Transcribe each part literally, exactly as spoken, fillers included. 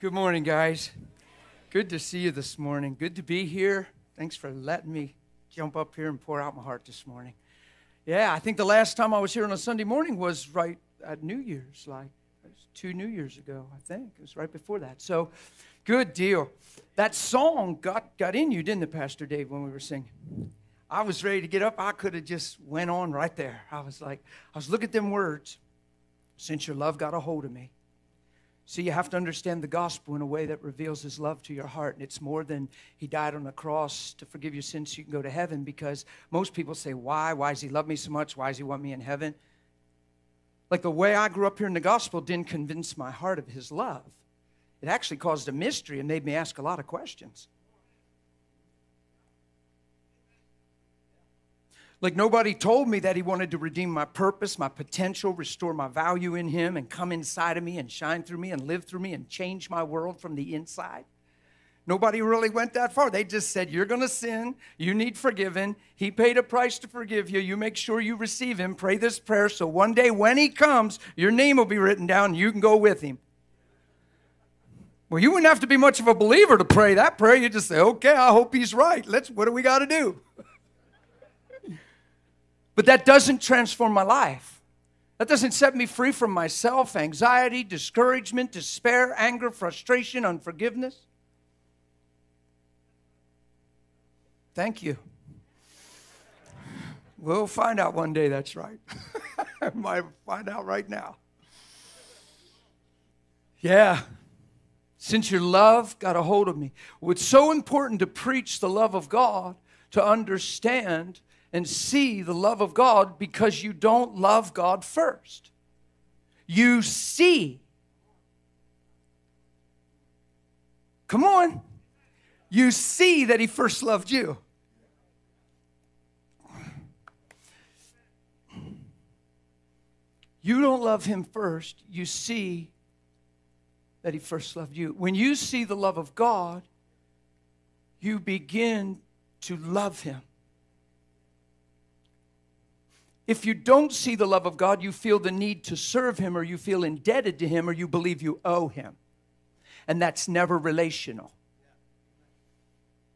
Good morning, guys. Good to see you this morning. Good to be here. Thanks for letting me jump up here and pour out my heart this morning. Yeah, I think the last time I was here on a Sunday morning was right at New Year's, like it was two New Years ago, I think. It was right before that. So, good deal. That song got, got in you, didn't it, Pastor Dave, when we were singing? I was ready to get up. I could have just went on right there. I was like, I was looking at them words, since your love got a hold of me. See, you have to understand the gospel in a way that reveals his love to your heart. And it's more than he died on the cross to forgive your sins so you can go to heaven, because most people say, why? Why does he love me so much? Why does he want me in heaven? Like the way I grew up hearing the gospel didn't convince my heart of his love. It actually caused a mystery and made me ask a lot of questions. Like nobody told me that he wanted to redeem my purpose, my potential, restore my value in him, and come inside of me and shine through me and live through me and change my world from the inside. Nobody really went that far. They just said, you're going to sin. You need forgiven. He paid a price to forgive you. You make sure you receive him. Pray this prayer so one day when he comes, your name will be written down and you can go with him. Well, you wouldn't have to be much of a believer to pray that prayer. You just say, okay, I hope he's right. Let's, what do we got to do? But that doesn't transform my life. That doesn't set me free from myself, anxiety, discouragement, despair, anger, frustration, unforgiveness. Thank you. We'll find out one day that's right. I might find out right now. Yeah. Since your love got a hold of me. Well, it's so important to preach the love of God, to understand and see the love of God, because you don't love God first. You see. Come on. You see that he first loved you. You don't love him first. You see that he first loved you. When you see the love of God, you begin to love him. If you don't see the love of God, you feel the need to serve him, or you feel indebted to him, or you believe you owe him. And that's never relational.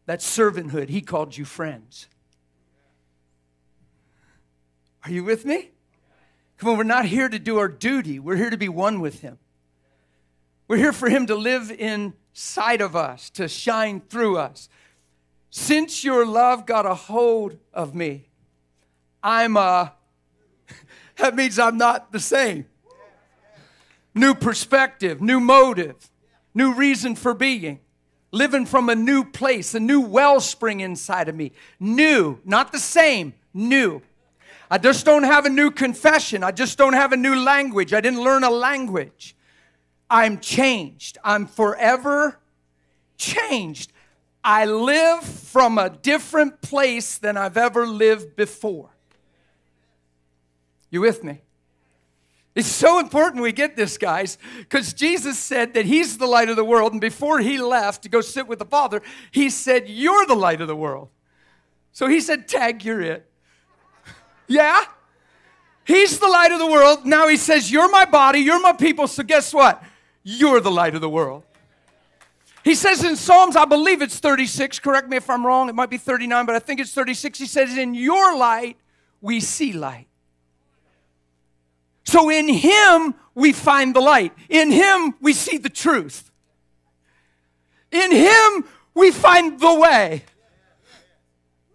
That's servanthood. He called you friends. Are you with me? Come on, we're not here to do our duty. We're here to be one with him. We're here for him to live inside of us, to shine through us. Since your love got a hold of me, I'm a, that means I'm not the same. New perspective, new motive, new reason for being. Living from a new place, a new wellspring inside of me. New, not the same, new. I just don't have a new confession. I just don't have a new language. I didn't learn a language. I'm changed. I'm forever changed. I live from a different place than I've ever lived before. You with me? It's so important we get this, guys, because Jesus said that he's the light of the world, and before he left to go sit with the Father, he said, you're the light of the world. So he said, tag, you're it. Yeah? He's the light of the world. Now he says, you're my body, you're my people, so guess what? You're the light of the world. He says in Psalms, I believe it's thirty-six, correct me if I'm wrong, it might be thirty-nine, but I think it's thirty-six. He says, in your light, we see light. So in him, we find the light. In him, we see the truth. In him, we find the way.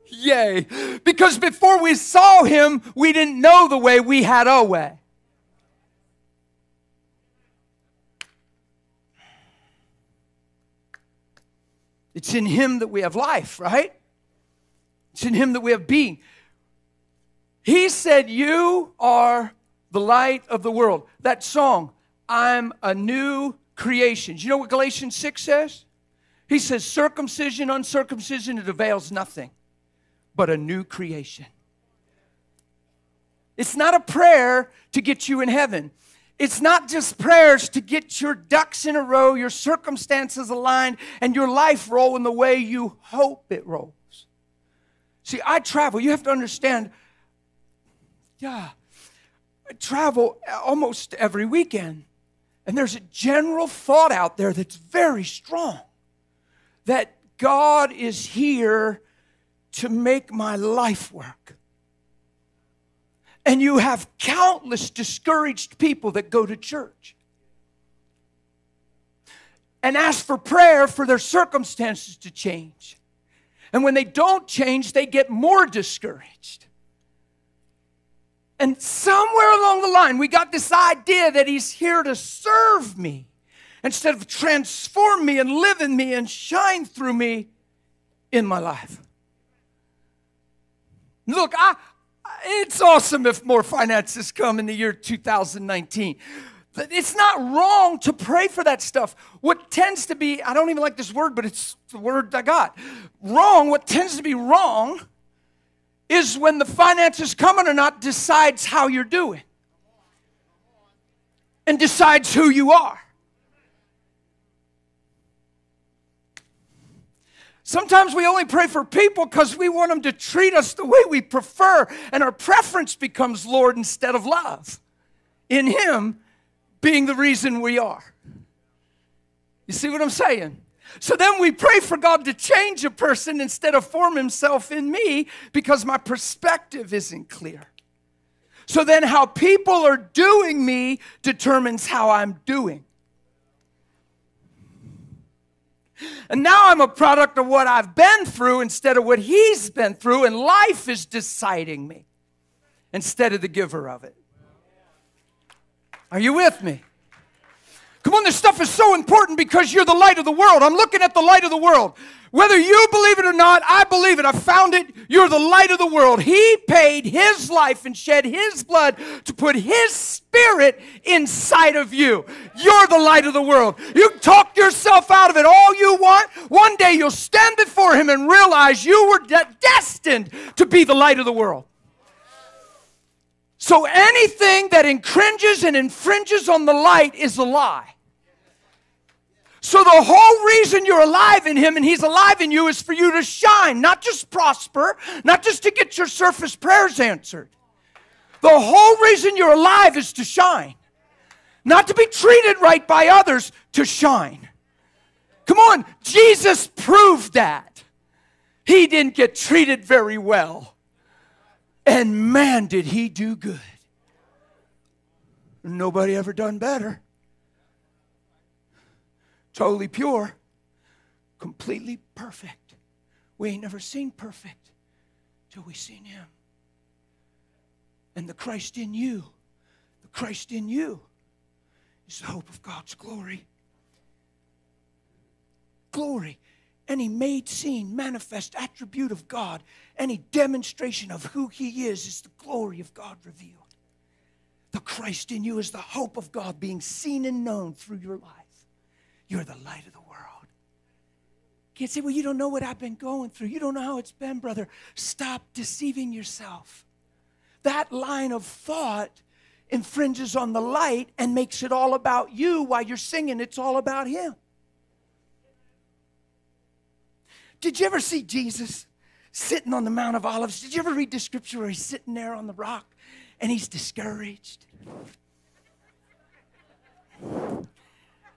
Yay. Because before we saw him, we didn't know the way. We had a way. It's in him that we have life, right? It's in him that we have being. He said, you are the light of the world. That song, I'm a new creation. Do you know what Galatians six says? He says, circumcision, uncircumcision, it avails nothing but a new creation. It's not a prayer to get you in heaven. It's not just prayers to get your ducks in a row, your circumstances aligned, and your life roll in the way you hope it rolls. See, I travel. You have to understand, yeah, I travel almost every weekend. And there's a general thought out there that's very strong, that God is here to make my life work. And you have countless discouraged people that go to church and ask for prayer for their circumstances to change. And when they don't change, they get more discouraged. And somewhere along the line, we got this idea that he's here to serve me instead of transform me and live in me and shine through me in my life. Look, I, it's awesome if more finances come in the year two thousand nineteen. It's not wrong to pray for that stuff. What tends to be, I don't even like this word, but it's the word I got, wrong, what tends to be wrong is when the finances coming or not decides how you're doing and decides who you are. Sometimes we only pray for people because we want them to treat us the way we prefer, and our preference becomes Lord instead of love in Him being the reason we are. You see what I'm saying? So then we pray for God to change a person instead of form Himself in me because my perspective isn't clear. So then how people are doing me determines how I'm doing. And now I'm a product of what I've been through instead of what He's been through, and life is deciding me instead of the giver of it. Are you with me? Come on, this stuff is so important because you're the light of the world. I'm looking at the light of the world. Whether you believe it or not, I believe it. I found it. You're the light of the world. He paid His life and shed His blood to put His Spirit inside of you. You're the light of the world. You can talk yourself out of it all you want. One day you'll stand before Him and realize you were de- destined to be the light of the world. So anything that infringes and infringes on the light is a lie. So the whole reason you're alive in Him and He's alive in you is for you to shine, not just prosper, not just to get your surface prayers answered. The whole reason you're alive is to shine, not to be treated right by others, to shine. Come on, Jesus proved that. He didn't get treated very well. And man, did He do good. Nobody ever done better. Totally pure. Completely perfect. We ain't never seen perfect till we seen Him. And the Christ in you, the Christ in you is the hope of God's glory. Glory. Any made, seen, manifest attribute of God, any demonstration of who He is, is the glory of God revealed. The Christ in you is the hope of God being seen and known through your life. You're the light of the world. You can't say, well, you don't know what I've been going through. You don't know how it's been, brother. Stop deceiving yourself. That line of thought infringes on the light and makes it all about you while you're singing it's all about Him. Did you ever see Jesus sitting on the Mount of Olives? Did you ever read the scripture where He's sitting there on the rock and He's discouraged?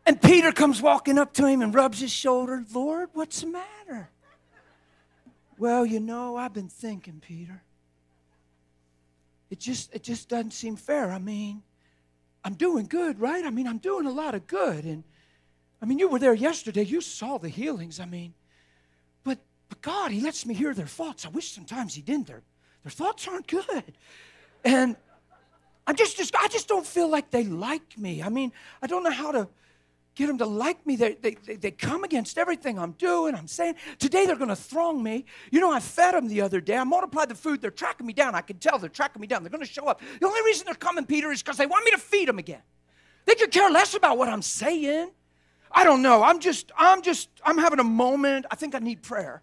And Peter comes walking up to Him and rubs his shoulder. Lord, what's the matter? Well, you know, I've been thinking, Peter. It just, it just doesn't seem fair. I mean, I'm doing good, right? I mean, I'm doing a lot of good. And I mean, you were there yesterday. You saw the healings. I mean, but God, He lets me hear their thoughts. I wish sometimes He didn't. Their, their thoughts aren't good. And I just, just, I just don't feel like they like me. I mean, I don't know how to get them to like me. They, they, they, they come against everything I'm doing, I'm saying. Today they're going to throng me. You know, I fed them the other day. I multiplied the food. They're tracking me down. I can tell they're tracking me down. They're going to show up. The only reason they're coming, Peter, is because they want me to feed them again. They could care less about what I'm saying. I don't know. I'm just, I'm just, I'm having a moment. I think I need prayer.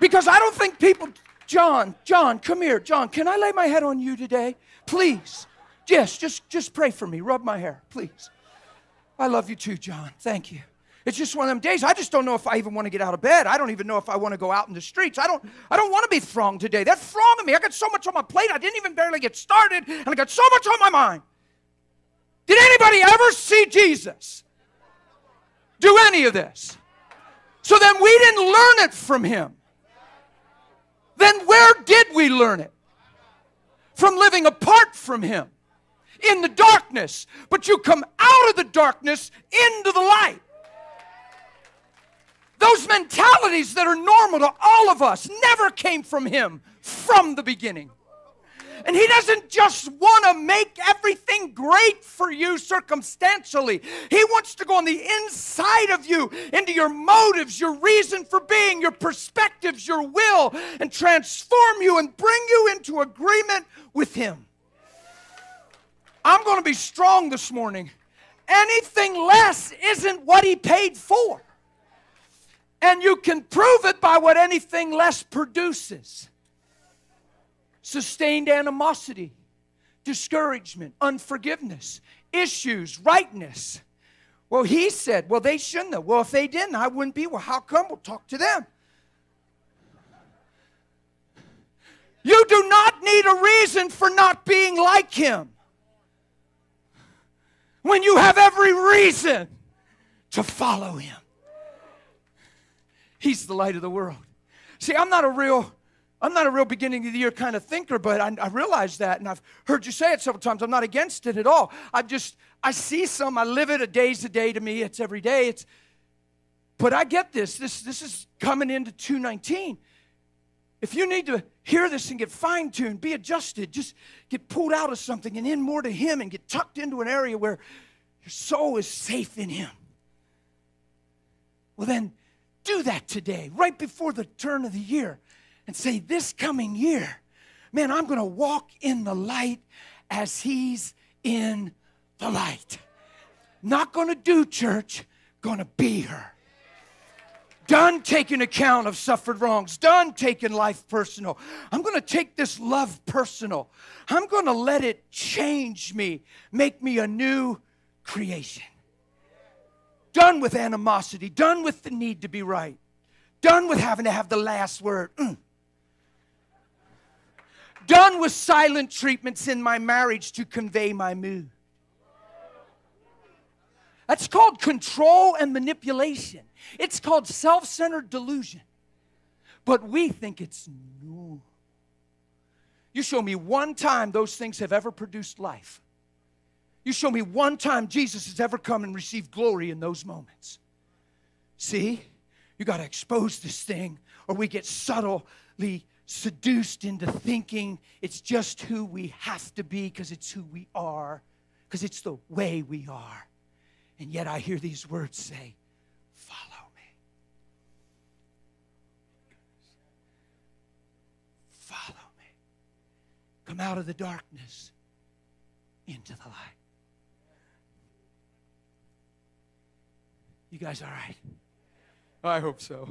Because I don't think people, John, John, come here. John, can I lay my head on you today? Please. Yes, just, just pray for me. Rub my hair, please. I love you too, John. Thank you. It's just one of them days. I just don't know if I even want to get out of bed. I don't even know if I want to go out in the streets. I don't, I don't want to be thronged today. They're thronging me. I got so much on my plate. I didn't even barely get started, and I got so much on my mind. Did anybody ever see Jesus do any of this? So then we didn't learn it from him. Then where did we learn it? From living apart from him in the darkness. But you come out of the darkness into the light. Those mentalities that are normal to all of us never came from him from the beginning. And he doesn't just want to make everything great for you circumstantially. He wants to go on the inside of you, into your motives, your reason for being, your perspectives, your will, and transform you and bring you into agreement with him. I'm going to be strong this morning. Anything less isn't what he paid for. And you can prove it by what anything less produces. Sustained animosity, discouragement, unforgiveness, issues, rightness. Well, he said, well, they shouldn't have. Well, if they didn't, I wouldn't be. Well, how come? We'll talk to them. You do not need a reason for not being like him when you have every reason to follow him. He's the light of the world. See, I'm not a real, I'm not a real beginning of the year kind of thinker, but I, I realize that, and I've heard you say it several times. I'm not against it at all. I just, I see some, I live it. A day's a day to me. It's every day. It's, but I get this. This, this is coming into two nineteen. If you need to hear this and get fine-tuned, be adjusted, just get pulled out of something and in more to him and get tucked into an area where your soul is safe in him, well, then do that today, right before the turn of the year, and say, this coming year, man, I'm going to walk in the light as he's in the light. Not going to do church, going to be her. Done taking account of suffered wrongs. Done taking life personal. I'm going to take this love personal. I'm going to let it change me, make me a new creation. Done with animosity. Done with the need to be right. Done with having to have the last word. Mm. Done with silent treatments in my marriage to convey my mood. That's called control and manipulation. It's called self-centered delusion. But we think it's normal. You show me one time those things have ever produced life. You show me one time Jesus has ever come and received glory in those moments. See, you got to expose this thing, or we get subtly seduced into thinking it's just who we have to be because it's who we are, because it's the way we are. And yet I hear these words say, follow me. Follow me. Come out of the darkness into the light. You guys all right? I hope so.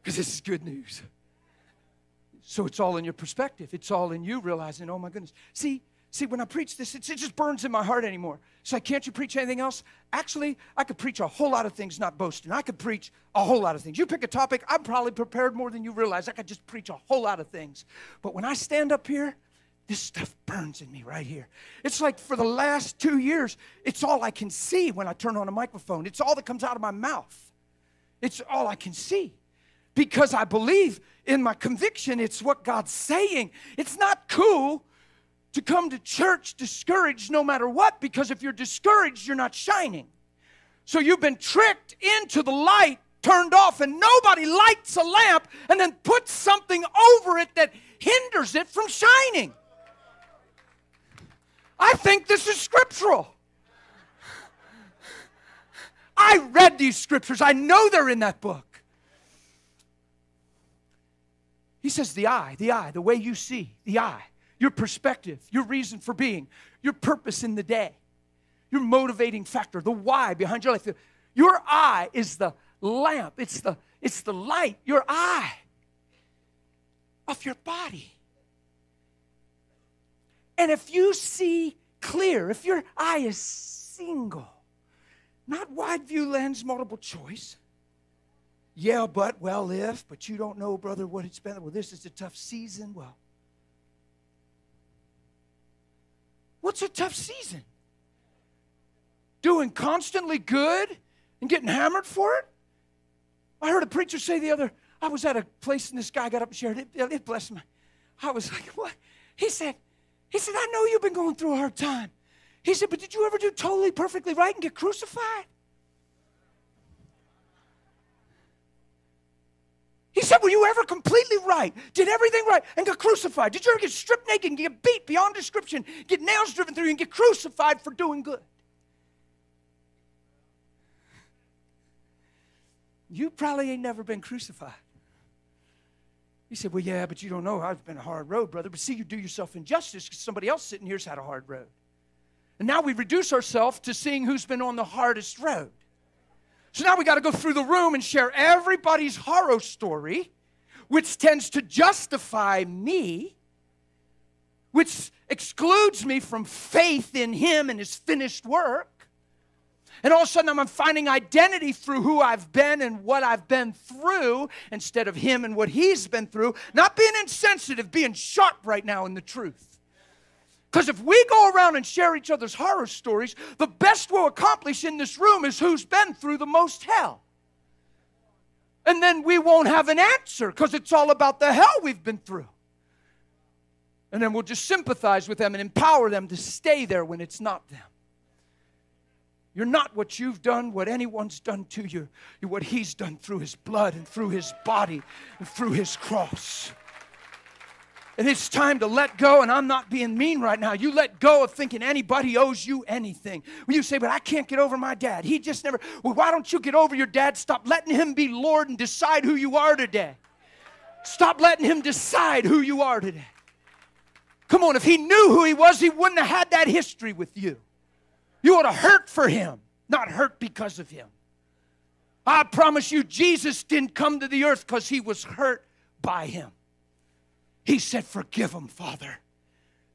Because this is good news. So it's all in your perspective. It's all in you realizing, oh my goodness. See, See, when I preach this, it just burns in my heart anymore. It's like, can't you preach anything else? Actually, I could preach a whole lot of things, not boasting. I could preach a whole lot of things. You pick a topic, I'm probably prepared more than you realize. I could just preach a whole lot of things. But when I stand up here, this stuff burns in me right here. It's like for the last two years, it's all I can see when I turn on a microphone. It's all that comes out of my mouth. It's all I can see. Because I believe in my conviction, it's what God's saying. It's not cool to come to church discouraged no matter what, because if you're discouraged, you're not shining. So you've been tricked into the light, turned off, and nobody lights a lamp and then puts something over it that hinders it from shining. I think this is scriptural. I read these scriptures. I know they're in that book. He says the eye, the eye, the way you see, the eye. Your perspective, your reason for being, your purpose in the day, your motivating factor, the why behind your life. Your eye is the lamp. It's the, it's the light, your eye of your body. And if you see clear, if your eye is single, not wide view lens, multiple choice. Yeah, but, well, if, but you don't know, brother, what it's been. Well, this is a tough season. Well, what's a tough season? doing constantly good and getting hammered for it? I heard a preacher say the other, I was at a place and this guy got up and shared it. It blessed me. I was like, what? He said, he said, I know you've been going through a hard time. He said, but did you ever do totally perfectly right and get crucified? He said, were you ever completely right, did everything right, and got crucified? Did you ever get stripped naked and get beat beyond description, get nails driven through you and get crucified for doing good? You probably ain't never been crucified. He said, well, yeah, but you don't know. I've been a hard road, brother. But see, you do yourself injustice because somebody else sitting here's had a hard road. And now we reduce ourselves to seeing who's been on the hardest road. So now we got to go through the room and share everybody's horror story, which tends to justify me, which excludes me from faith in Him and His finished work. And all of a sudden, I'm finding identity through who I've been and what I've been through instead of Him and what He's been through. Not being insensitive, being sharp right now in the truth. Because if we go around and share each other's horror stories, the best we'll accomplish in this room is who's been through the most hell. And then we won't have an answer because it's all about the hell we've been through. And then we'll just sympathize with them and empower them to stay there when it's not them. You're not what you've done, what anyone's done to you. You're what He's done through His blood and through His body and through His cross. And it's time to let go, and I'm not being mean right now. You let go of thinking anybody owes you anything. When you say, but I can't get over my dad. He just never, well, why don't you get over your dad? Stop letting him be Lord and decide who you are today. Stop letting him decide who you are today. Come on, if he knew who he was, he wouldn't have had that history with you. You ought to hurt for him, not hurt because of him. I promise you, Jesus didn't come to the earth because he was hurt by him. He said, forgive them, Father.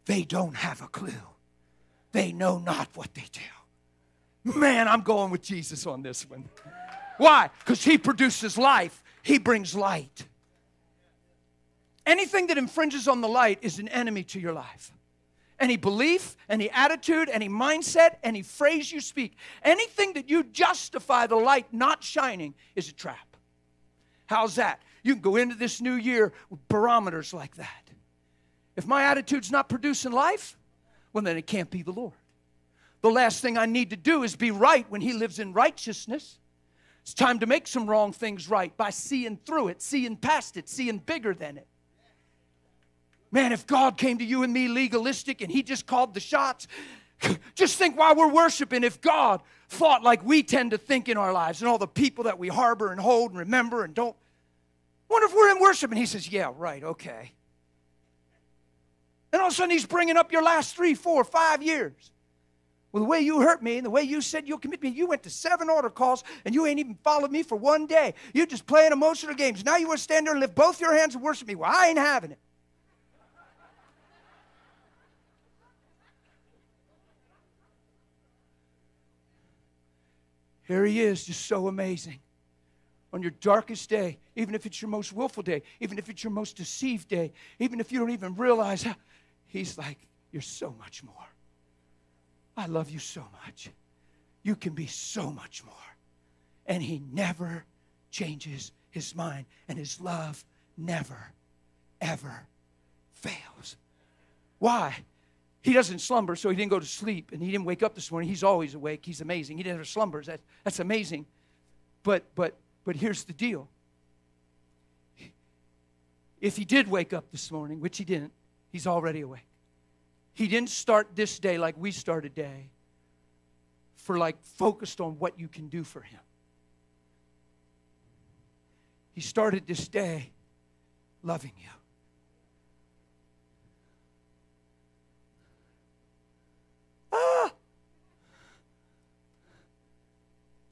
They don't have a clue. They know not what they do. Man, I'm going with Jesus on this one. Why? Because he produces life. He brings light. Anything that infringes on the light is an enemy to your life. Any belief, any attitude, any mindset, any phrase you speak, anything that you justify the light not shining is a trap. How's that? You can go into this new year with barometers like that. If my attitude's not producing life, well, then it can't be the Lord. The last thing I need to do is be right when He lives in righteousness. It's time to make some wrong things right by seeing through it, seeing past it, seeing bigger than it. Man, if God came to you and me legalistic and He just called the shots, just think while we're worshiping, if God thought like we tend to think in our lives and all the people that we harbor and hold and remember and don't, wonder if we're in worship and He says, yeah, right, okay. And all of a sudden He's bringing up your last three, four, five years. Well, the way you hurt me and the way you said you'll commit me, you went to seven altar calls and you ain't even followed me for one day. You're just playing emotional games. Now you want to stand there and lift both your hands and worship me. Well, I ain't having it. Here He is, just so amazing. On your darkest day, even if it's your most willful day, even if it's your most deceived day, even if you don't even realize how, He's like, you're so much more. I love you so much. You can be so much more. And He never changes His mind, and His love never, ever fails. Why? He doesn't slumber, so He didn't go to sleep, and He didn't wake up this morning. He's always awake. He's amazing. He never slumbers. That, that's amazing. But, but, but here's the deal. If He did wake up this morning, which He didn't, He's already awake. He didn't start this day like we start a day for like focused on what you can do for Him. He started this day loving you.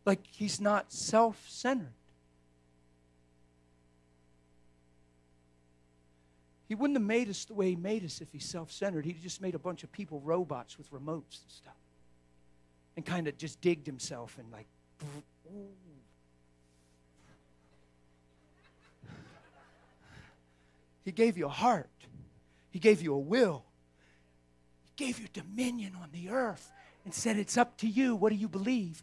Like He's not self-centered. He wouldn't have made us the way He made us if He's self-centered. He'd just made a bunch of people robots with remotes and stuff. And kind of just digged Himself and like, ooh. He gave you a heart. He gave you a will. He gave you dominion on the earth. and said, it's up to you. What do you believe?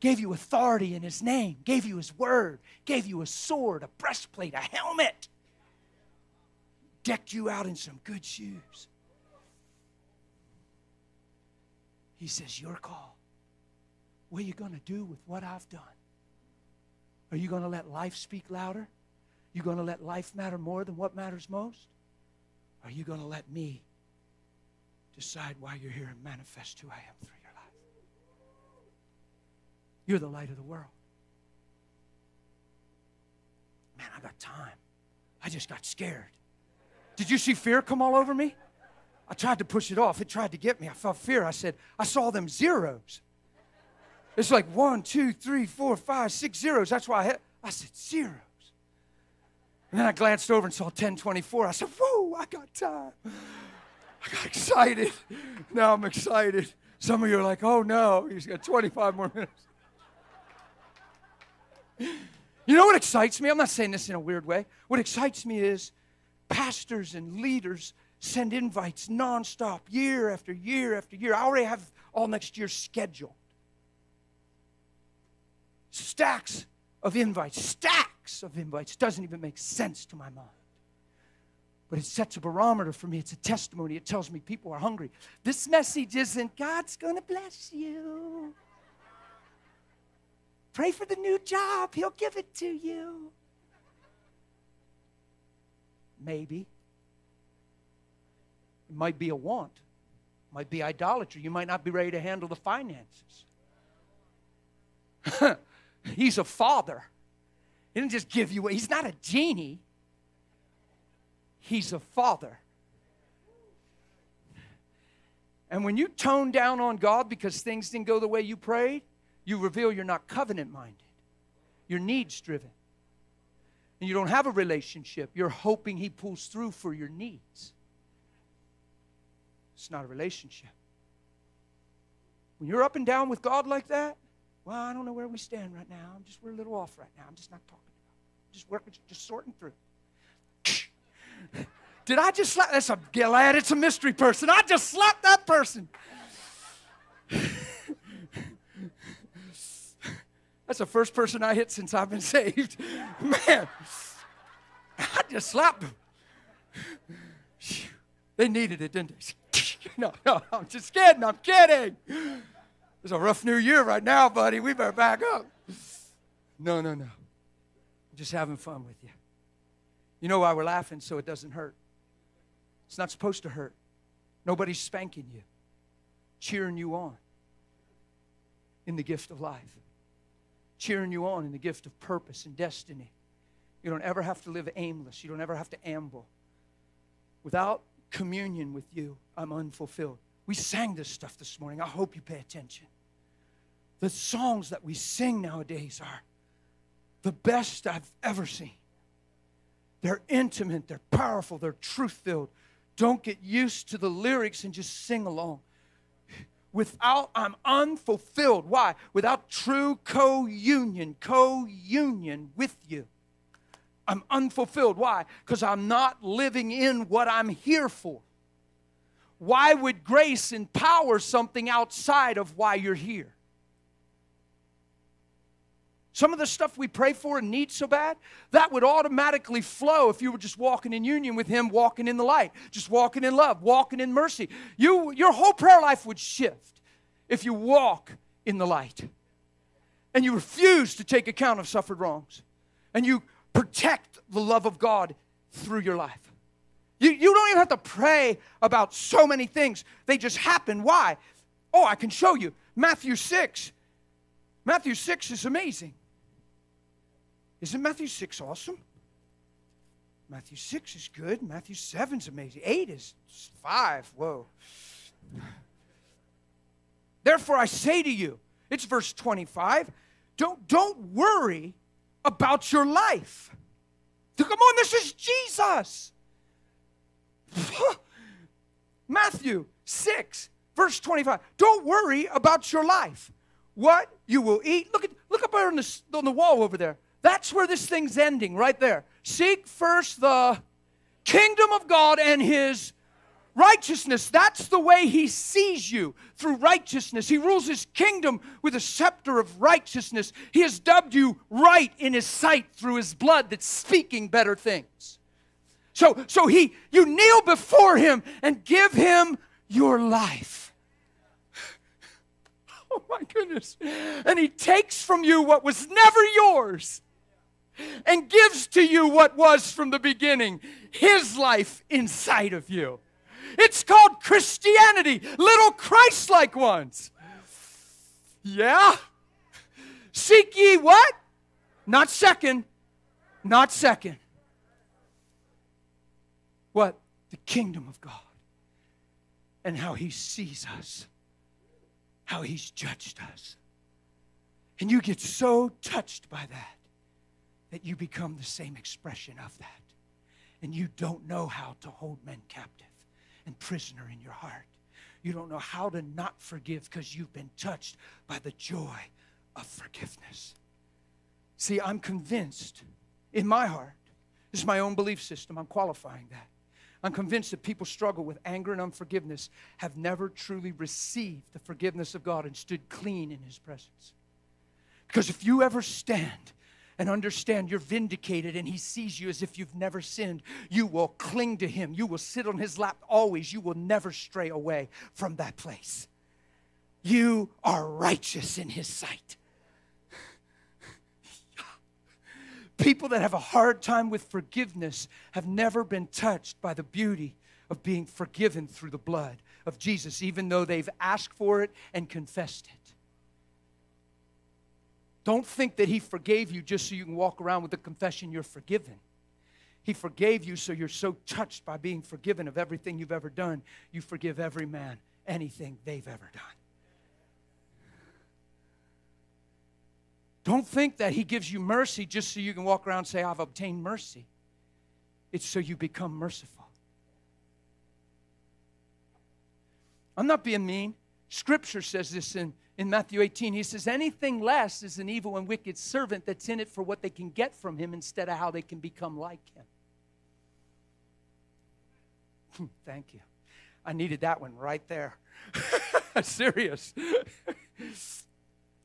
Gave you authority in his name, gave you his word, gave you a sword, a breastplate, a helmet, decked you out in some good shoes. He says, your call. What are you going to do with what I've done? Are you going to let life speak louder? You going to let life matter more than what matters most? Are you going to let me decide why you're here and manifest who I am through your life? You're the light of the world. Man, I got time. I just got scared. Did you see fear come all over me? I tried to push it off. It tried to get me. I felt fear. I said, I saw them zeros. It's like one, two, three, four, five, six zeros. That's why I had, I said zero. And then I glanced over and saw ten twenty-four. I said, whoa, I got time. I got excited. Now I'm excited. Some of you are like, oh, no, he's got twenty-five more minutes. You know what excites me? I'm not saying this in a weird way. What excites me is pastors and leaders send invites nonstop, year after year after year. I already have all next year scheduled. Stacks of invites, stacks. Of invites doesn't even make sense to my mind, but it sets a barometer for me. It's a testimony. It tells me people are hungry. This message isn't God's gonna bless you, pray for the new job, he'll give it to you. Maybe it might be a want, it might be idolatry. You might not be ready to handle the finances. He's a father. He didn't just give you away. He's not a genie. He's a father. And when you tone down on God because things didn't go the way you prayed, you reveal you're not covenant-minded. You're needs-driven. And you don't have a relationship. You're hoping he pulls through for your needs. It's not a relationship. When you're up and down with God like that, well, I don't know where we stand right now. I'm just, we're a little off right now. I'm just not talking. Just working, just sorting through. Did I just slap? That's a glad it's a mystery person. I just slapped that person. That's the first person I hit since I've been saved. Man, I just slapped them. They needed it, didn't they? No, no, I'm just kidding. I'm kidding. It's a rough new year right now, buddy. We better back up. No, no, no. Just having fun with you. You know why we're laughing? So it doesn't hurt. It's not supposed to hurt. Nobody's spanking you, cheering you on in the gift of life, cheering you on in the gift of purpose and destiny. You don't ever have to live aimless. You don't ever have to amble. Without communion with you, I'm unfulfilled. We sang this stuff this morning. I hope you pay attention. The songs that we sing nowadays are the best I've ever seen. They're intimate, they're powerful, they're truth-filled. Don't get used to the lyrics and just sing along. Without, I'm unfulfilled. Why? Without true co-union, co-union with you. I'm unfulfilled. Why? Because I'm not living in what I'm here for. Why would grace empower something outside of why you're here? Some of the stuff we pray for and need so bad, that would automatically flow if you were just walking in union with him, walking in the light, just walking in love, walking in mercy. You, your whole prayer life would shift if you walk in the light and you refuse to take account of suffered wrongs and you protect the love of God through your life. You, you don't even have to pray about so many things. They just happen. Why? Oh, I can show you. Matthew six. Matthew six is amazing. Isn't Matthew six awesome? Matthew six is good. Matthew seven is amazing. eight is five. Whoa. Therefore, I say to you, it's verse twenty-five, don't, don't worry about your life. Come on, this is Jesus. Matthew six, verse twenty-five. Don't worry about your life. What you will eat. Look at look up there on the, on the wall over there. That's where this thing's ending, right there. Seek first the kingdom of God and his Righteousness, that's the way he sees you, through righteousness. He rules his kingdom with a scepter of righteousness. He has dubbed you right in his sight through his blood that's speaking better things. So, so he, you kneel before him and give him your life. Oh my goodness. And he takes from you what was never yours and gives to you what was from the beginning, his life inside of you. It's called Christianity, little Christ-like ones. Yeah? Seek ye what? Not second. Not second. What? The kingdom of God. And how he sees us. How he's judged us. And you get so touched by that, that you become the same expression of that. And you don't know how to hold men captive and prisoner in your heart. You don't know how to not forgive because you've been touched by the joy of forgiveness. See, I'm convinced in my heart, this is my own belief system, I'm qualifying that. I'm convinced that people struggle with anger and unforgiveness, have never truly received the forgiveness of God and stood clean in his presence. Because if you ever stand and understand you're vindicated and he sees you as if you've never sinned, you will cling to him. You will sit on his lap always. You will never stray away from that place. You are righteous in his sight. People that have a hard time with forgiveness have never been touched by the beauty of being forgiven through the blood of Jesus, even though they've asked for it and confessed it. Don't think that he forgave you just so you can walk around with the confession you're forgiven. He forgave you so you're so touched by being forgiven of everything you've ever done, you forgive every man anything they've ever done. Don't think that he gives you mercy just so you can walk around and say, I've obtained mercy. It's so you become merciful. I'm not being mean. Scripture says this in In Matthew eighteen, he says, anything less is an evil and wicked servant that's in it for what they can get from him instead of how they can become like him. Thank you. I needed that one right there. Serious.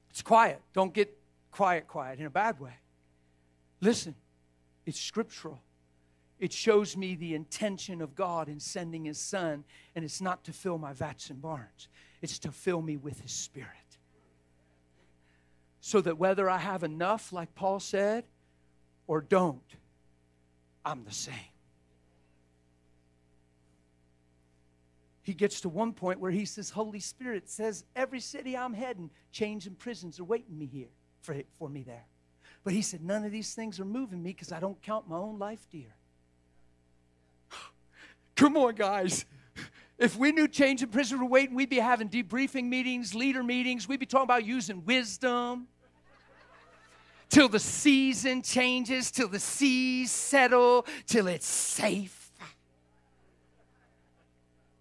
It's quiet. Don't get quiet, quiet in a bad way. Listen, it's scriptural. It shows me the intention of God in sending his son, and it's not to fill my vats and barns. It's to fill me with his spirit. So that whether I have enough, like Paul said, or don't, I'm the same. He gets to one point where he says, Holy Spirit says, every city I'm heading, chains and prisons are waiting me here for, for me there. But he said, none of these things are moving me because I don't count my own life dear. Come on, guys. If we knew change in prison were waiting, we'd be having debriefing meetings, leader meetings. We'd be talking about using wisdom till the season changes, till the seas settle, till it's safe.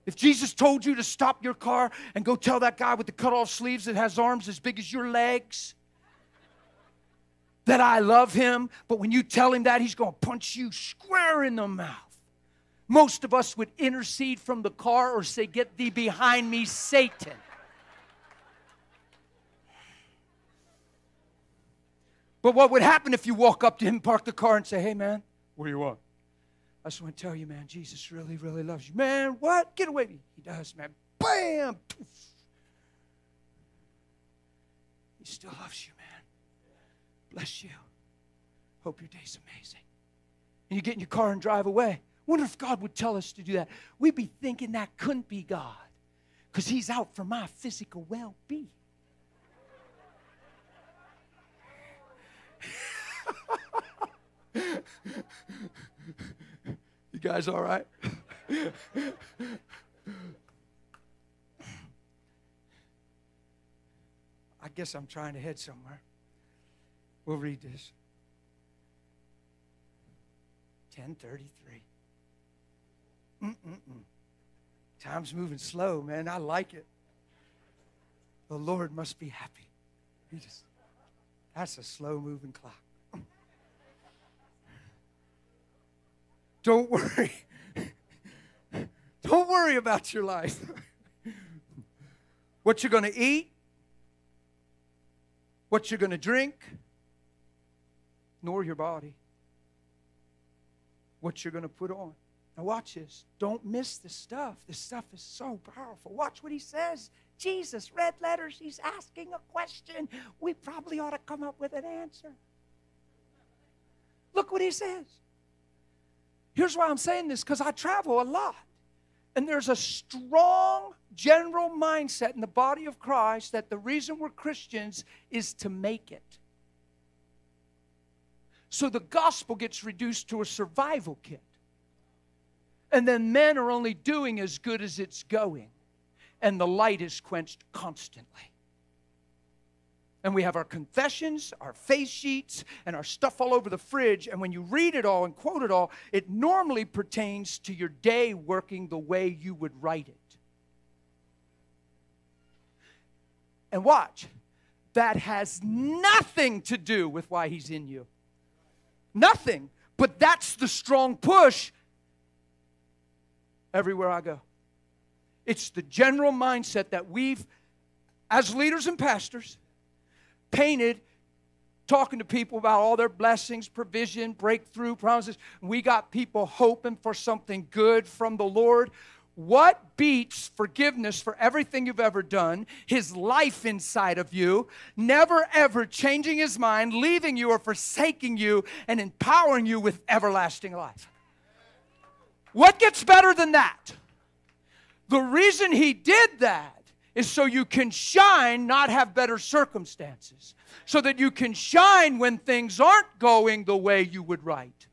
If Jesus told you to stop your car and go tell that guy with the cut-off sleeves that has arms as big as your legs that I love him, but when you tell him that, he's going to punch you square in the mouth. Most of us would intercede from the car or say, get thee behind me, Satan. But what would happen if you walk up to him, park the car, and say, hey, man, what do you want? I just want to tell you, man, Jesus really, really loves you. Man, what? Get away. He does, man. Bam! Poof. He still loves you, man. Bless you. Hope your day's amazing. And you get in your car and drive away. Wonder if God would tell us to do that. We'd be thinking that couldn't be God because he's out for my physical well-being. You guys all right? I guess I'm trying to head somewhere. We'll read this. ten thirty-three. Mm-mm-mm. Time's moving slow, man. I like it. The Lord must be happy. He just, that's a slow-moving clock. Don't worry. Don't worry about your life. What you're going to eat, what you're going to drink, nor your body. What you're going to put on. Now watch this. Don't miss this stuff. This stuff is so powerful. Watch what he says. Jesus, red letters, he's asking a question. We probably ought to come up with an answer. Look what he says. Here's why I'm saying this, because I travel a lot. And there's a strong general mindset in the body of Christ that the reason we're Christians is to make it. So the gospel gets reduced to a survival kit. And then men are only doing as good as it's going. And the light is quenched constantly. And we have our confessions, our faith sheets, and our stuff all over the fridge. And when you read it all and quote it all, it normally pertains to your day working the way you would write it. And watch, that has nothing to do with why he's in you. Nothing. But that's the strong push everywhere I go. It's the general mindset that we've, as leaders and pastors, painted, talking to people about all their blessings, provision, breakthrough, promises. We got people hoping for something good from the Lord. What beats forgiveness for everything you've ever done, his life inside of you, never ever changing his mind, leaving you or forsaking you, and empowering you with everlasting life? What gets better than that? The reason he did that is so you can shine, not have better circumstances. So that you can shine when things aren't going the way you would write.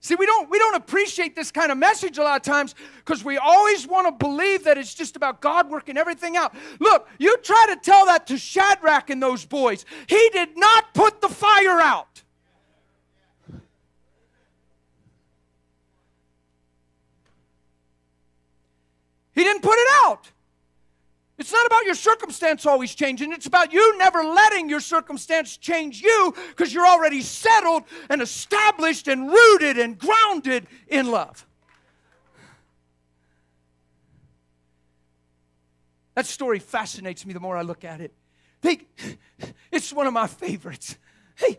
See, we don't, we don't appreciate this kind of message a lot of times because we always want to believe that it's just about God working everything out. Look, you try to tell that to Shadrach and those boys. He did not put the fire out. He didn't put it out. It's not about your circumstance always changing. It's about you never letting your circumstance change you because you're already settled and established and rooted and grounded in love. That story fascinates me the more I look at it. It's one of my favorites. Hey,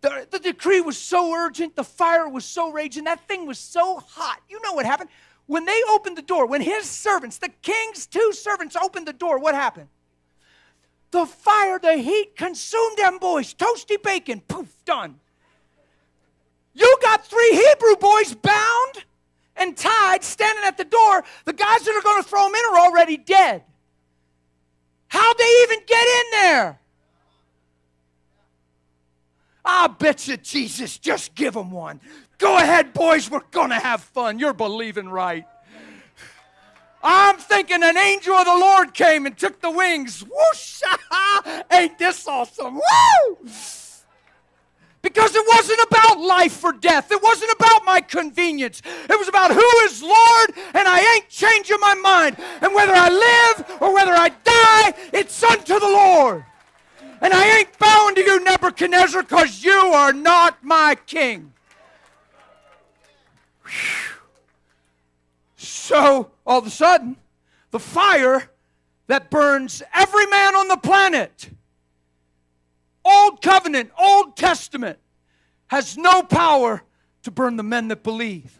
the, the decree was so urgent. The fire was so raging. That thing was so hot. You know what happened? When they opened the door, when his servants, the king's two servants opened the door, what happened? The fire, the heat consumed them boys. Toasty bacon, poof, done. You got three Hebrew boys bound and tied, standing at the door. The guys that are going to throw them in are already dead. How'd they even get in there? I bet you, Jesus, just give them one. Go ahead, boys, we're going to have fun. You're believing right. I'm thinking an angel of the Lord came and took the wings. Whoosh! Ain't this awesome? Woo! Because it wasn't about life or death. It wasn't about my convenience. It was about who is Lord, and I ain't changing my mind. And whether I live or whether I die, it's unto the Lord. And I ain't bowing to you, Nebuchadnezzar, because you are not my king. So, all of a sudden, the fire that burns every man on the planet, Old Covenant, Old Testament, has no power to burn the men that believe.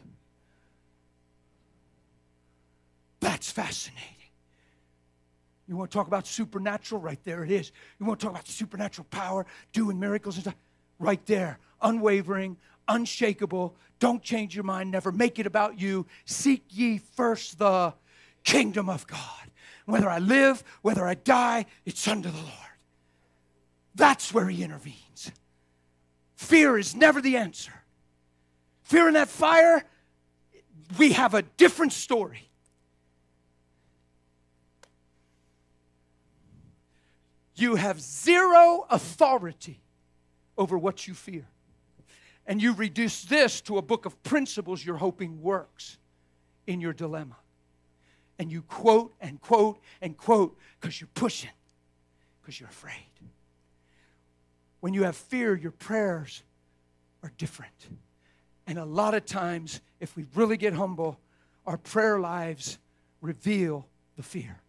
That's fascinating. You want to talk about supernatural? Right there it is. You want to talk about supernatural power, doing miracles and stuff? Right there. Unwavering, unshakable. Don't change your mind, never make it about you. Seek ye first the kingdom of God. Whether I live, whether I die, it's under the Lord. That's where he intervenes. Fear is never the answer. Fear in that fire, we have a different story. You have zero authority over what you fear. And you reduce this to a book of principles you're hoping works in your dilemma. And you quote and quote and quote because you're pushing, because you're afraid. When you have fear, your prayers are different. And a lot of times, if we really get humble, Our prayer lives reveal the fear.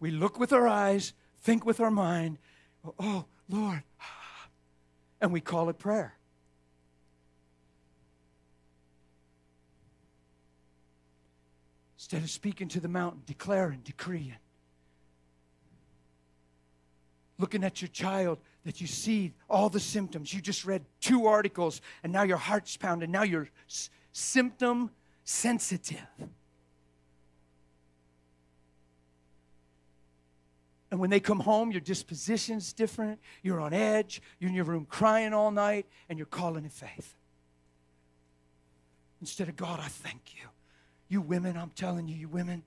We look with our eyes, think with our mind, oh, Lord, and we call it prayer. Instead of speaking to the mountain, declaring, decreeing. Looking at your child that you see all the symptoms. You just read two articles, and now your heart's pounding. Now you're s- symptom sensitive. And when they come home, your disposition's different. You're on edge. You're in your room crying all night, and you're calling it faith. Instead of, God, I thank you. You women, I'm telling you, you women,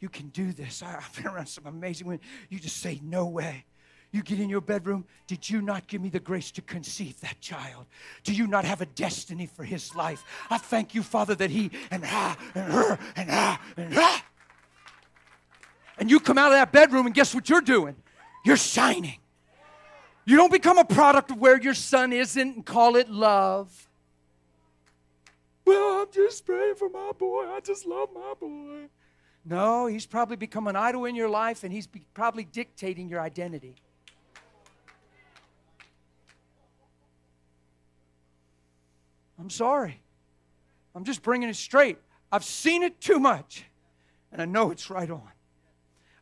you can do this. I, I've been around some amazing women. You just say, no way. You get in your bedroom. Did you not give me the grace to conceive that child? Do you not have a destiny for his life? I thank you, Father, that he and I and her and I and I. And you come out of that bedroom, and guess what you're doing? You're shining. You don't become a product of where your son isn't and call it love. Well, I'm just praying for my boy. I just love my boy. No, he's probably become an idol in your life, and he's be- probably dictating your identity. I'm sorry. I'm just bringing it straight. I've seen it too much, and I know it's right on.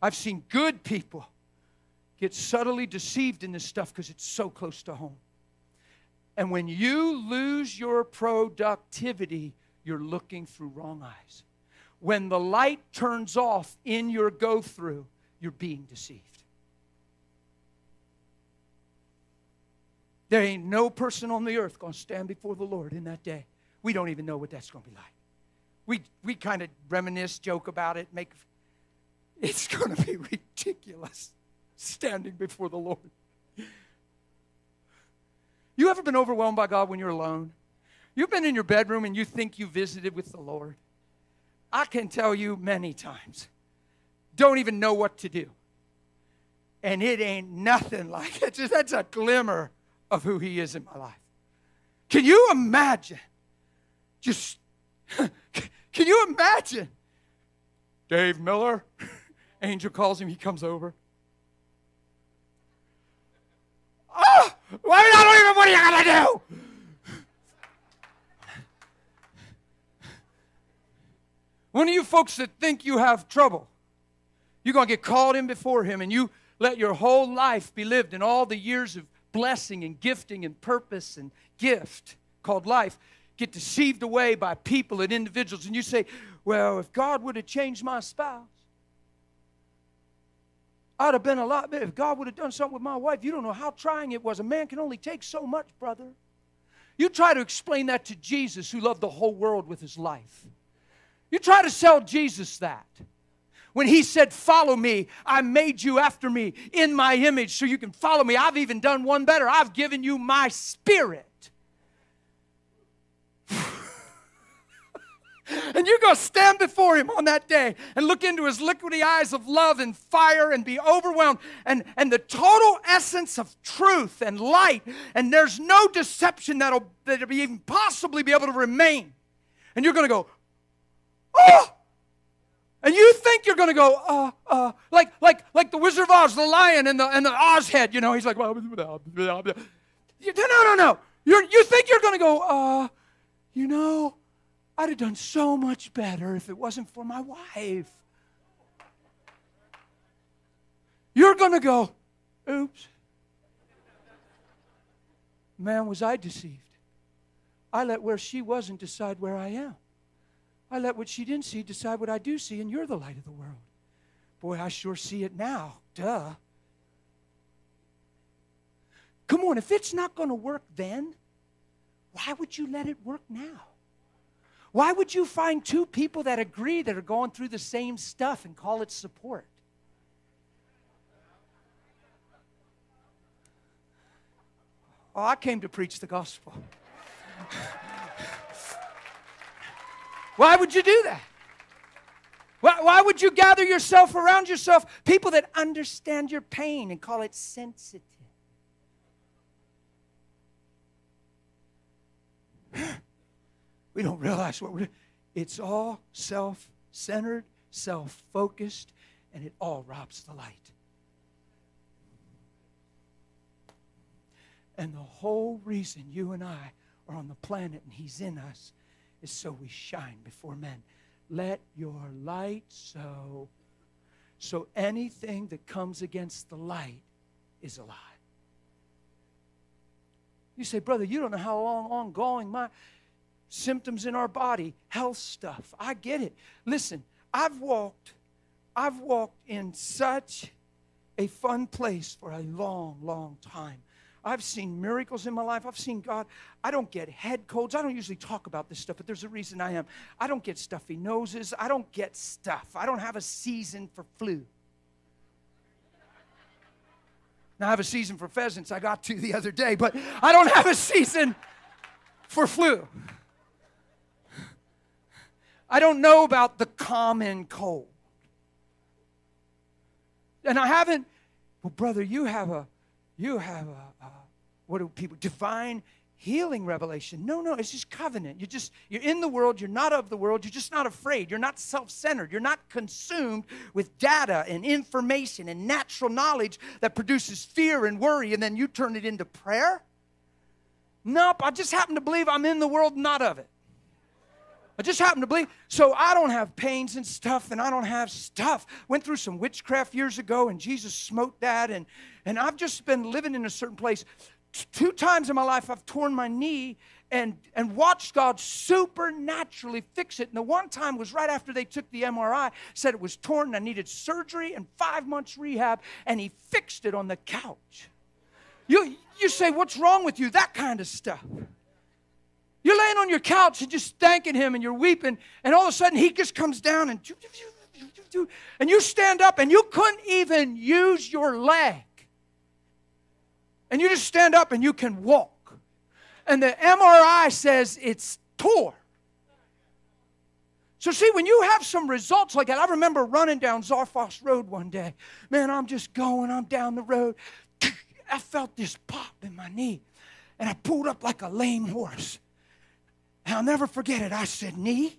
I've seen good people get subtly deceived in this stuff because it's so close to home. And when you lose your productivity, you're looking through wrong eyes. When the light turns off in your go-through, you're being deceived. There ain't no person on the earth going to stand before the Lord in that day. We don't even know what that's going to be like. We, we kind of reminisce, joke about it, make... It's going to be ridiculous standing before the Lord. You ever been overwhelmed by God when you're alone? You've been in your bedroom and you think you visited with the Lord. I can tell you many times. Don't even know what to do. And it ain't nothing like it. Just, that's a glimmer of who He is in my life. Can you imagine? Just, can you imagine? Dave Miller, angel calls him, he comes over. Oh, why did I don't even, what are you going to do? One of you folks that think you have trouble, you're going to get called in before Him, and you let your whole life be lived in all the years of blessing and gifting and purpose and gift called life, get deceived away by people and individuals, and you say, well, if God would have changed my spouse, I'd have been a lot better. If God would have done something with my wife, you don't know how trying it was. A man can only take so much, brother. You try to explain that to Jesus, who loved the whole world with His life. You try to sell Jesus that. When He said, follow me, I made you after me in my image so you can follow me. I've even done one better. I've given you my spirit. And you're going to stand before Him on that day and look into His liquidy eyes of love and fire and be overwhelmed. And, and the total essence of truth and light. And there's no deception that'll, that'll be even possibly be able to remain. And you're going to go, oh! And you think you're going to go, uh, uh, like, like, like the Wizard of Oz, the lion and the, and the Oz head, you know, he's like, well, no, no, no. You're, you think you're going to go, uh, you know, I'd have done so much better if it wasn't for my wife. You're going to go, oops. Man, was I deceived. I let where she wasn't decide where I am. I let what she didn't see decide what I do see, and you're the light of the world. Boy, I sure see it now. Duh. Come on, if it's not going to work then, why would you let it work now? Why would you find two people that agree that are going through the same stuff and call it support? Oh, I came to preach the gospel. Why would you do that? Why, why would you gather yourself around yourself people that understand your pain and call it sensitive? We don't realize what we're doing. It's all self-centered, self-focused, and it all robs the light. And the whole reason you and I are on the planet and He's in us is so we shine before men. Let your light so, so anything that comes against the light is a lie. You say, brother, you don't know how long ongoing my symptoms in our body, health stuff. I get it. Listen, I've walked, I've walked in such a fun place for a long, long time. I've seen miracles in my life. I've seen God. I don't get head colds. I don't usually talk about this stuff, but there's a reason I am. I don't get stuffy noses. I don't get stuff. I don't have a season for flu. Now, I have a season for pheasants. I got to the other day, but I don't have a season for flu. I don't know about the common cold. And I haven't, well, brother, you have a, you have a, a, what do people, divine healing revelation. No, no, it's just covenant. You're just, you're in the world. You're not of the world. You're just not afraid. You're not self-centered. You're not consumed with data and information and natural knowledge that produces fear and worry, and then you turn it into prayer. Nope, I just happen to believe I'm in the world, not of it. I just happen to believe. So I don't have pains and stuff, and I don't have stuff. Went through some witchcraft years ago, and Jesus smote that, and, and I've just been living in a certain place. T- two times in my life, I've torn my knee and, and watched God supernaturally fix it. And the one time was right after they took the M R I, said it was torn, and I needed surgery and five months rehab, and He fixed it on the couch. You, you say, what's wrong with you? That kind of stuff. You're laying on your couch and just thanking Him, and you're weeping, and all of a sudden He just comes down and, and you stand up and you couldn't even use your leg. And you just stand up and you can walk. And the M R I says it's torn. So see, when you have some results like that, I remember running down Zarfoss Road one day. Man, I'm just going, I'm down the road. I felt this pop in my knee, and I pulled up like a lame horse. And I'll never forget it. I said, knee,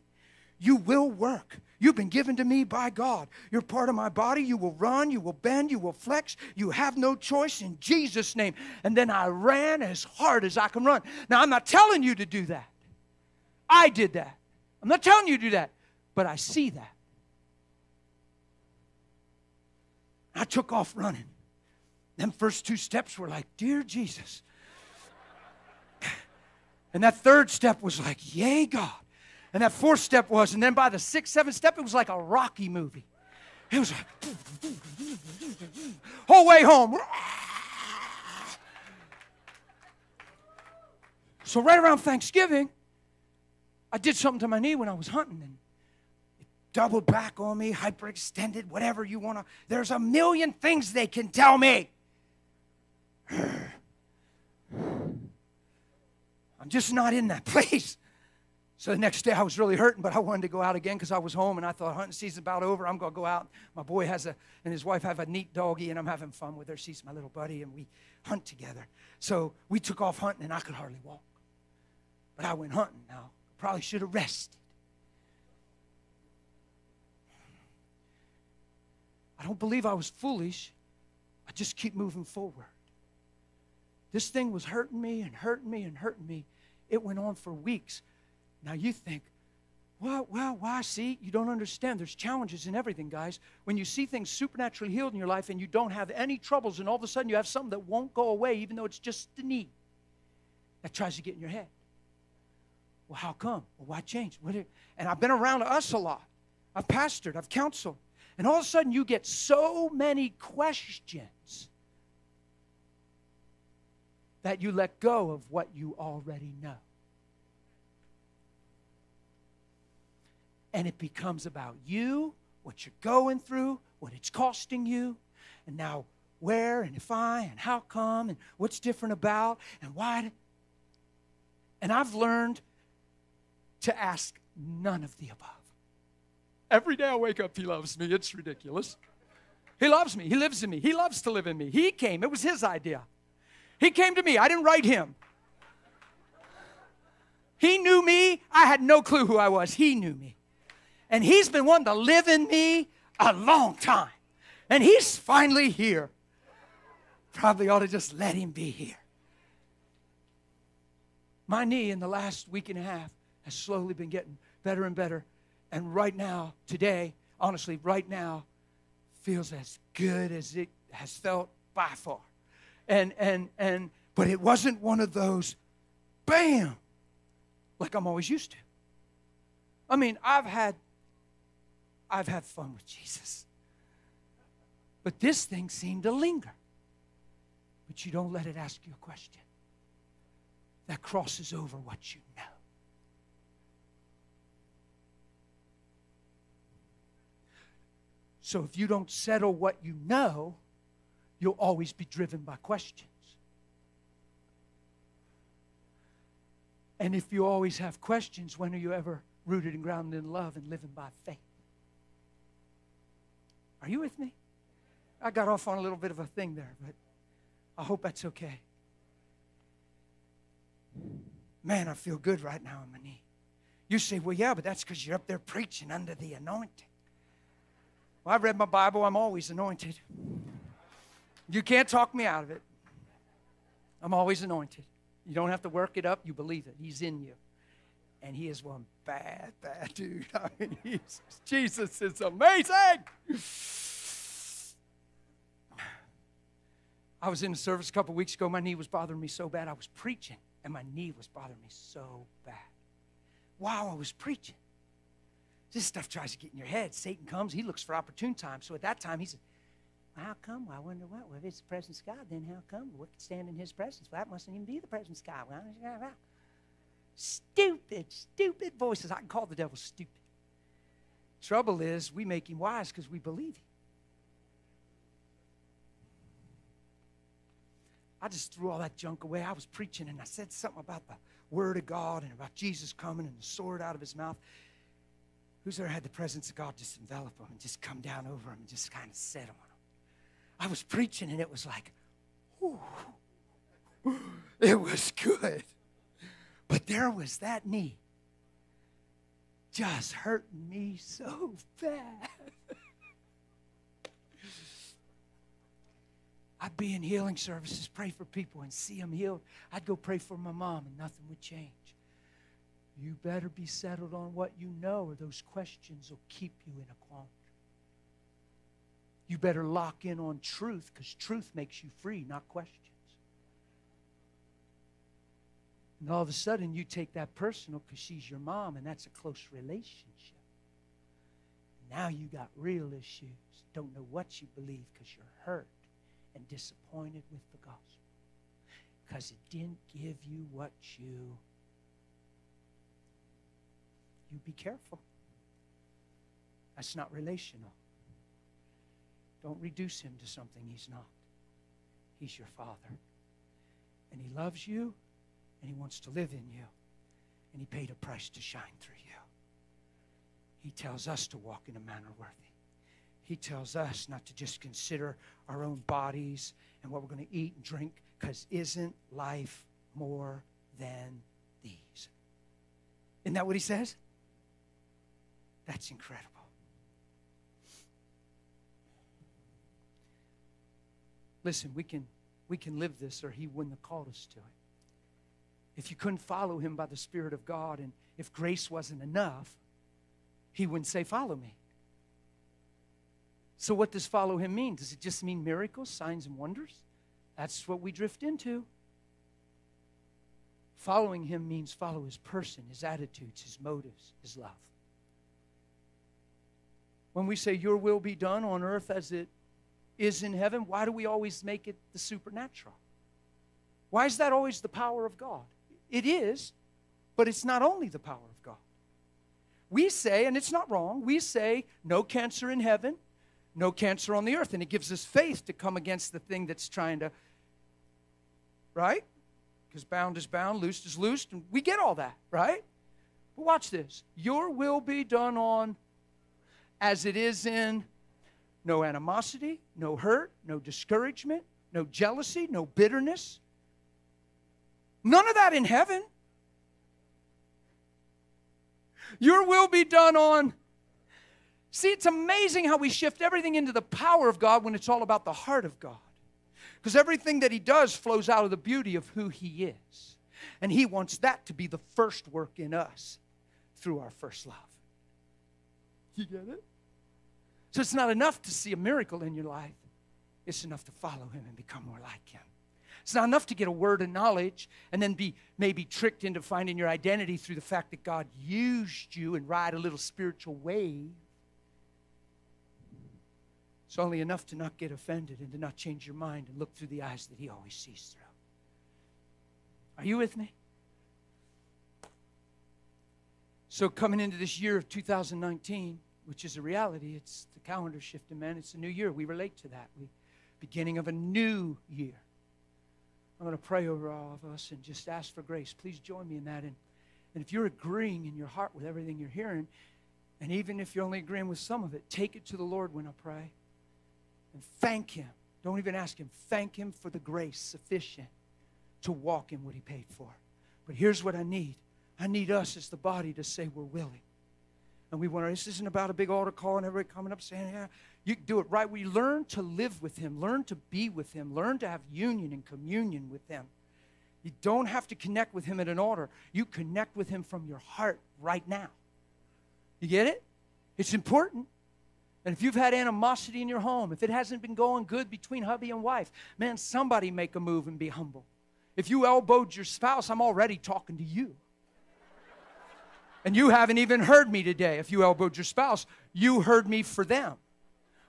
you will work. You've been given to me by God. You're part of my body. You will run. You will bend. You will flex. You have no choice in Jesus' name. And then I ran as hard as I can run. Now, I'm not telling you to do that. I did that. I'm not telling you to do that, but I see that. I took off running. Them first two steps were like, dear Jesus. And that third step was like, yay, God. And that fourth step was, and then by the sixth, seventh step, it was like a Rocky movie. It was like, whole way home. So right around Thanksgiving, I did something to my knee when I was hunting, and it doubled back on me, hyperextended, whatever you want to. There's a million things they can tell me. I'm just not in that place. So the next day I was really hurting, but I wanted to go out again because I was home and I thought hunting season's about over. I'm going to go out. My boy has a, and his wife have a neat doggie, and I'm having fun with her. She's my little buddy, and we hunt together. So we took off hunting, and I could hardly walk. But I went hunting now. Probably should have rested. I don't believe I was foolish. I just keep moving forward. This thing was hurting me and hurting me and hurting me. It went on for weeks. Now you think, well, well, why? See, you don't understand. There's challenges in everything, guys. When you see things supernaturally healed in your life and you don't have any troubles, and all of a sudden you have something that won't go away, even though it's just the knee, that tries to get in your head. Well, how come? Well, why change? What are, and I've been around us a lot. I've pastored. I've counseled. And all of a sudden you get so many questions that you let go of what you already know. And it becomes about you, what you're going through, what it's costing you, and now where and if I and how come and what's different about and why. And I've learned to ask none of the above. Every day I wake up, He loves me. It's ridiculous. He loves me. He lives in me. He loves to live in me. He came. It was His idea. He came to me. I didn't write Him. He knew me. I had no clue who I was. He knew me. And he's been wanting to live in me a long time. And he's finally here. Probably ought to just let him be here. My knee in the last week and a half has slowly been getting better and better. And right now, today, honestly, right now, feels as good as it has felt by far. And, and, and, but it wasn't one of those, bam, like I'm always used to. I mean, I've had, I've had fun with Jesus. But this thing seemed to linger. But you don't let it ask you a question that crosses over what you know. So if you don't settle what you know, you'll always be driven by questions. And if you always have questions, when are you ever rooted and grounded in love and living by faith? Are you with me? I got off on a little bit of a thing there, but I hope that's okay. Man, I feel good right now on my knee. You say, well, yeah, but that's because you're up there preaching under the anointing. Well, I've read my Bible. I'm always anointed. You can't talk me out of it. I'm always anointed. You don't have to work it up. You believe it. He's in you. And he is one bad, bad dude. I mean, he's, Jesus is amazing. I was in a service a couple weeks ago. My knee was bothering me so bad. I was preaching, and my knee was bothering me so bad. While I was preaching, this stuff tries to get in your head. Satan comes. He looks for opportune time. So at that time, he said, well, how come? Well, I wonder what. Well, if it's the presence of God, then how come? What could stand in his presence? Well, that mustn't even be the presence of God. Well, stupid, stupid voices. I can call the devil stupid. Trouble is, we make him wise because we believe him. I just threw all that junk away. I was preaching, and I said something about the Word of God and about Jesus coming and the sword out of his mouth. Who's ever had the presence of God just envelop them and just come down over them and just kind of set them on them? I was preaching, and it was like, ooh, it was good. But there was that knee just hurting me so bad. I'd be in healing services, pray for people and see them healed. I'd go pray for my mom and nothing would change. You better be settled on what you know or those questions will keep you in a quandary. You better lock in on truth because truth makes you free, not questions. And all of a sudden you take that personal because she's your mom and that's a close relationship. Now you got real issues. Don't know what you believe because you're hurt and disappointed with the gospel because it didn't give you what you You be careful. That's not relational. Don't reduce him to something he's not. He's your Father. And he loves you, and he wants to live in you. And he paid a price to shine through you. He tells us to walk in a manner worthy. He tells us not to just consider our own bodies and what we're going to eat and drink, because isn't life more than these? Isn't that what he says? That's incredible. Listen, we can, we can live this or he wouldn't have called us to it. If you couldn't follow him by the Spirit of God and if grace wasn't enough, he wouldn't say, follow me. So what does follow him mean? Does it just mean miracles, signs, and wonders? That's what we drift into. Following him means follow his person, his attitudes, his motives, his love. When we say, your will be done on earth as it is in heaven, why do we always make it the supernatural? Why is that always the power of God? It is, but it's not only the power of God. We say, and it's not wrong, we say, no cancer in heaven, no cancer on the earth, and it gives us faith to come against the thing that's trying to, right? Because bound is bound, loosed is loosed, and we get all that, right? But watch this. Your will be done on as it is in no animosity, no hurt, no discouragement, no jealousy, no bitterness. None of that in heaven. Your will be done on. See, it's amazing how we shift everything into the power of God when it's all about the heart of God. Because everything that he does flows out of the beauty of who he is. And he wants that to be the first work in us through our first love. You get it? So it's not enough to see a miracle in your life. It's enough to follow him and become more like him. It's not enough to get a word of knowledge and then be maybe tricked into finding your identity through the fact that God used you and ride a little spiritual wave. It's only enough to not get offended and to not change your mind and look through the eyes that he always sees through. Are you with me? So coming into this year of two thousand nineteen, which is a reality, it's the calendar shifting, man. It's a new year. We relate to that. We beginning of a new year. I'm going to pray over all of us and just ask for grace. Please join me in that. And, and if you're agreeing in your heart with everything you're hearing, and even if you're only agreeing with some of it, take it to the Lord when I pray. And thank him. Don't even ask him. Thank him for the grace sufficient to walk in what he paid for. But here's what I need. I need us as the body to say we're willing. And we want to, this isn't about a big altar call and everybody coming up saying, yeah, you do it right. We learn to live with him, learn to be with him, learn to have union and communion with him. You don't have to connect with him at an altar. You connect with him from your heart right now. You get it? It's important. And if you've had animosity in your home, if it hasn't been going good between hubby and wife, man, somebody make a move and be humble. If you elbowed your spouse, I'm already talking to you. And you haven't even heard me today. If you elbowed your spouse, you heard me for them,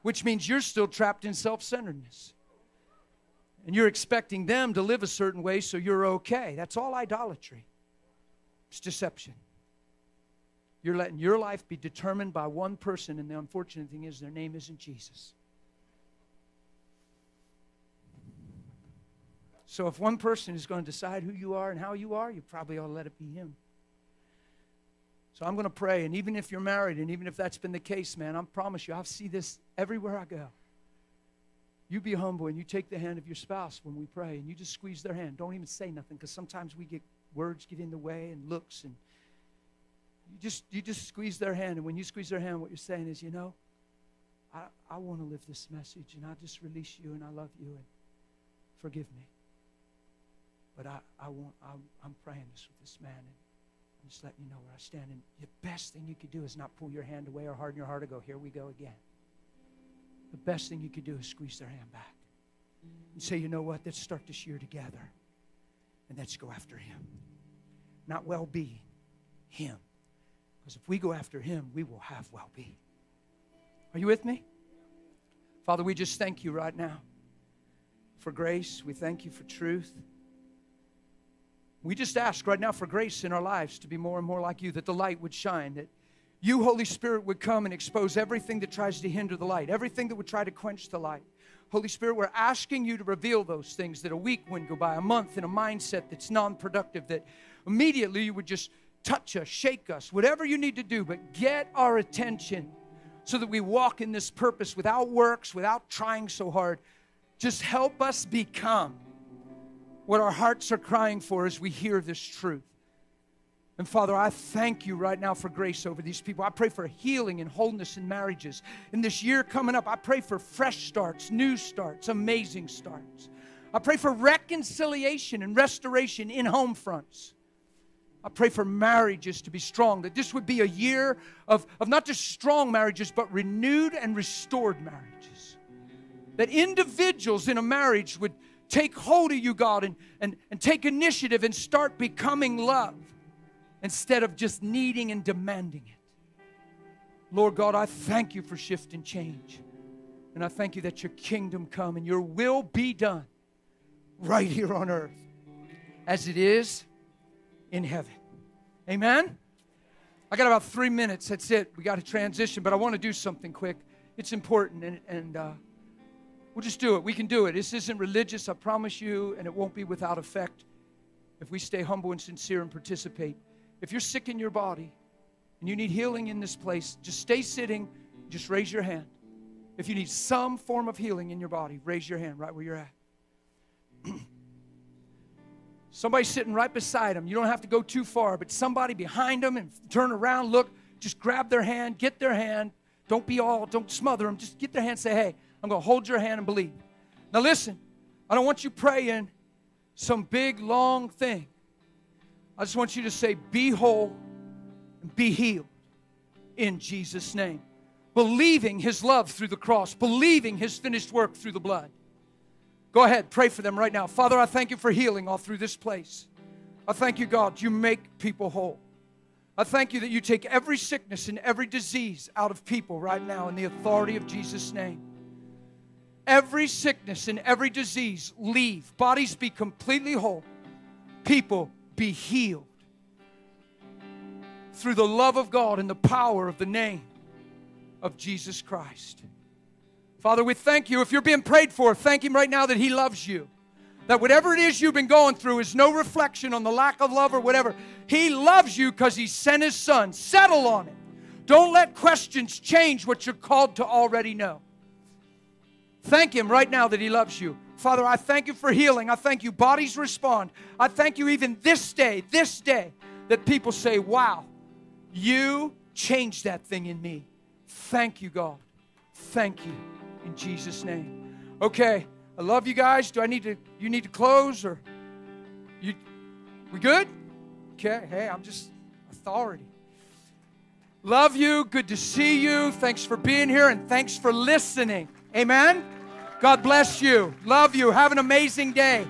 which means you're still trapped in self-centeredness. And you're expecting them to live a certain way so you're okay. That's all idolatry. It's deception. You're letting your life be determined by one person, and the unfortunate thing is their name isn't Jesus. So if one person is going to decide who you are and how you are, you probably ought to let it be him. So I'm going to pray, and even if you're married, and even if that's been the case, man, I promise you, I see this everywhere I go. You be humble, and you take the hand of your spouse when we pray, and you just squeeze their hand. Don't even say nothing, because sometimes we get words get in the way and looks, and you just, you just squeeze their hand. And when you squeeze their hand, what you're saying is, you know, I, I want to live this message, and I just release you, and I love you, and forgive me. But I, I want, I'm, I'm praying this with this man, and just let you know where I stand. And the best thing you could do is not pull your hand away or harden your heart or go, here we go again. The best thing you could do is squeeze their hand back and say, you know what, let's start this year together. And let's go after him. Not well-being, him. Because if we go after him, we will have well-being. Are you with me? Father, we just thank you right now for grace. We thank you for truth. We just ask right now for grace in our lives to be more and more like you, that the light would shine, that you, Holy Spirit, would come and expose everything that tries to hinder the light, everything that would try to quench the light. Holy Spirit, we're asking you to reveal those things that a week wouldn't go by, a month in a mindset that's non-productive, that immediately you would just touch us, shake us, whatever you need to do, but get our attention so that we walk in this purpose without works, without trying so hard. Just help us become what our hearts are crying for as we hear this truth. And Father, I thank you right now for grace over these people. I pray for healing and wholeness in marriages. In this year coming up, I pray for fresh starts, new starts, amazing starts. I pray for reconciliation and restoration in home fronts. I pray for marriages to be strong, that this would be a year of, of not just strong marriages, but renewed and restored marriages. That individuals in a marriage would take hold of you, God, and, and, and take initiative and start becoming love instead of just needing and demanding it. Lord God, I thank you for shift and change. And I thank you that your kingdom come and your will be done right here on earth as it is in heaven. Amen? I got about three minutes. That's it. We got to transition, but I want to do something quick. It's important, and, and uh, we'll just do it. We can do it. This isn't religious, I promise you, and it won't be without effect if we stay humble and sincere and participate. If you're sick in your body and you need healing in this place, just stay sitting, just raise your hand. If you need some form of healing in your body, raise your hand right where you're at. Somebody sitting right beside them. You don't have to go too far, but somebody behind them, and turn around, look, just grab their hand, get their hand. Don't be all, don't smother them. Just get their hand, say, hey, I'm going to hold your hand and believe. Now listen, I don't want you praying some big, long thing. I just want you to say, be whole and be healed in Jesus' name. Believing His love through the cross. Believing His finished work through the blood. Go ahead, pray for them right now. Father, I thank You for healing all through this place. I thank You, God, You make people whole. I thank You that You take every sickness and every disease out of people right now in the authority of Jesus' name. Every sickness and every disease leave. Bodies be completely whole. People be healed. Through the love of God and the power of the name of Jesus Christ. Father, we thank You. If you're being prayed for, thank Him right now that He loves you. That whatever it is you've been going through is no reflection on the lack of love or whatever. He loves you because He sent His Son. Settle on it. Don't let questions change what you're called to already know. Thank Him right now that He loves you. Father, I thank You for healing. I thank You bodies respond. I thank You even this day, this day, that people say, wow, You changed that thing in me. Thank You, God. Thank You. In Jesus' name. Okay, I love you guys. Do I need to, you need to close or you, we good? Okay, hey, I'm just authority. Love you, good to see you. Thanks for being here and thanks for listening. Amen? God bless you. Love you. Have an amazing day.